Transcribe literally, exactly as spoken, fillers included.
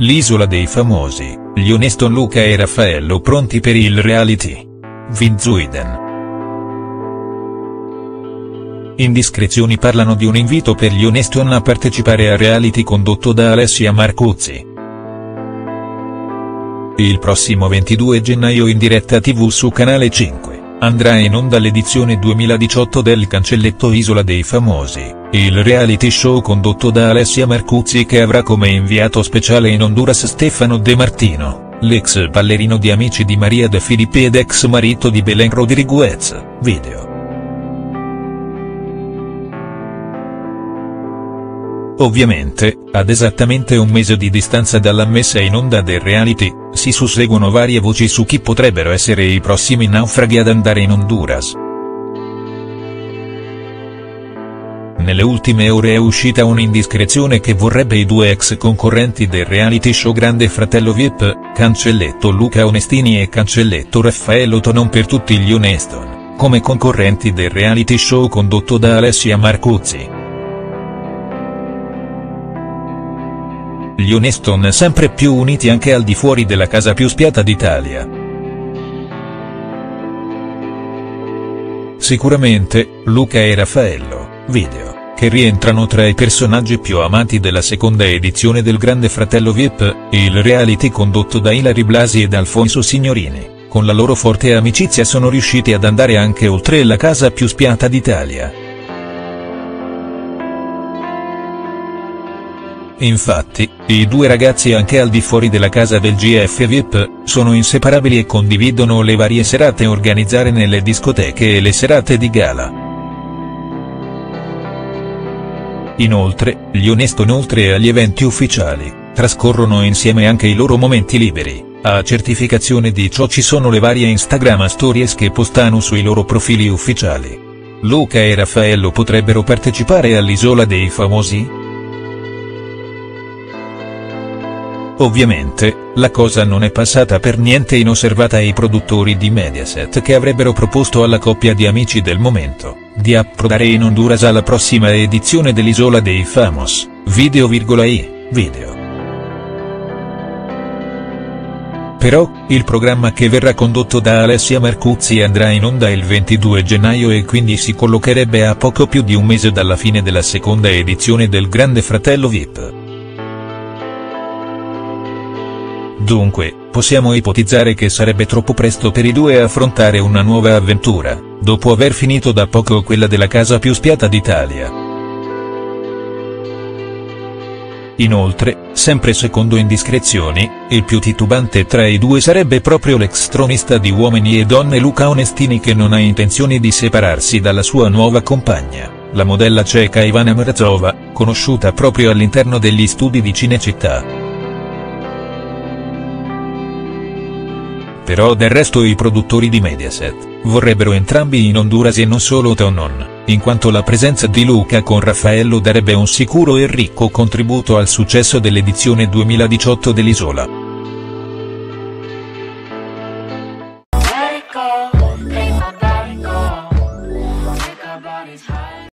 L'Isola dei Famosi, gli Onestini Luca e Raffaello pronti per il reality. Wind Zuiden. Indiscrezioni parlano di un invito per gli Onestini a partecipare al reality condotto da Alessia Marcuzzi. Il prossimo ventidue gennaio in diretta tivù su Canale cinque, andrà in onda l'edizione duemiladiciotto del cancelletto Isola dei Famosi, il reality show condotto da Alessia Marcuzzi che avrà come inviato speciale in Honduras Stefano De Martino, l'ex ballerino di Amici di Maria De Filippi ed ex marito di Belen Rodriguez, video. Ovviamente, ad esattamente un mese di distanza dalla messa in onda del reality, si susseguono varie voci su chi potrebbero essere i prossimi naufraghi ad andare in Honduras. Nelle ultime ore è uscita un'indiscrezione che vorrebbe i due ex concorrenti del reality show Grande Fratello Vip, cancelletto Luca Onestini e cancelletto Raffaello Tonon per tutti gli Onestini, come concorrenti del reality show condotto da Alessia Marcuzzi. Gli Onestini sempre più uniti anche al di fuori della casa più spiata d'Italia. Sicuramente, Luca e Raffaello, video, che rientrano tra i personaggi più amati della seconda edizione del Grande Fratello Vip, il reality condotto da Ilary Blasi ed Alfonso Signorini, con la loro forte amicizia sono riusciti ad andare anche oltre la casa più spiata d'Italia. Infatti, i due ragazzi anche al di fuori della casa del G F Vip, sono inseparabili e condividono le varie serate organizzate nelle discoteche e le serate di gala. Inoltre, gli Onestini oltre agli eventi ufficiali, trascorrono insieme anche i loro momenti liberi, a certificazione di ciò ci sono le varie Instagram stories che postano sui loro profili ufficiali. Luca e Raffaello potrebbero partecipare all'Isola dei Famosi? Ovviamente, la cosa non è passata per niente inosservata ai produttori di Mediaset che avrebbero proposto alla coppia di amici del momento, di approdare in Honduras alla prossima edizione dell'Isola dei Famosi, video virgola i, video. Però, il programma che verrà condotto da Alessia Marcuzzi andrà in onda il ventidue gennaio e quindi si collocherebbe a poco più di un mese dalla fine della seconda edizione del Grande Fratello Vip. Dunque, possiamo ipotizzare che sarebbe troppo presto per i due affrontare una nuova avventura, dopo aver finito da poco quella della casa più spiata d'Italia. Inoltre, sempre secondo indiscrezioni, il più titubante tra i due sarebbe proprio l'ex tronista di Uomini e Donne Luca Onestini che non ha intenzione di separarsi dalla sua nuova compagna, la modella ceca Ivana Mrazova, conosciuta proprio all'interno degli studi di Cinecittà. Però del resto i produttori di Mediaset, vorrebbero entrambi in Honduras e non solo Tonon, in quanto la presenza di Luca con Raffaello darebbe un sicuro e ricco contributo al successo dell'edizione duemiladiciotto dell'Isola.